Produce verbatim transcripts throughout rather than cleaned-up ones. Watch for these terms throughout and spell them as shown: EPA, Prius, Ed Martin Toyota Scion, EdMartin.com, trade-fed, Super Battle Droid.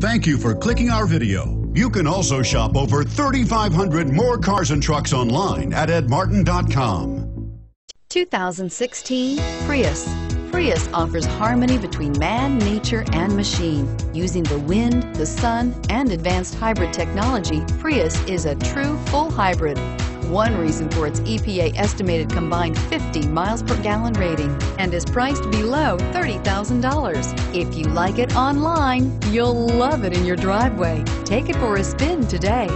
Thank you for clicking our video. You can also shop over thirty-five hundred more cars and trucks online at Ed Martin dot com. two thousand sixteen Prius. Prius offers harmony between man, nature, and machine. Using the wind, the sun, and advanced hybrid technology, Prius is a true full hybrid. One reason for its E P A estimated combined fifty miles per gallon rating, and is priced below thirty thousand dollars. If you like it online, you'll love it in your driveway. Take it for a spin today.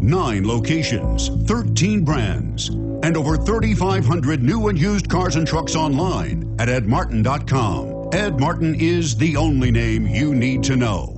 Nine locations, thirteen brands, and over thirty-five hundred new and used cars and trucks online at Ed Martin dot com. Ed Martin is the only name you need to know.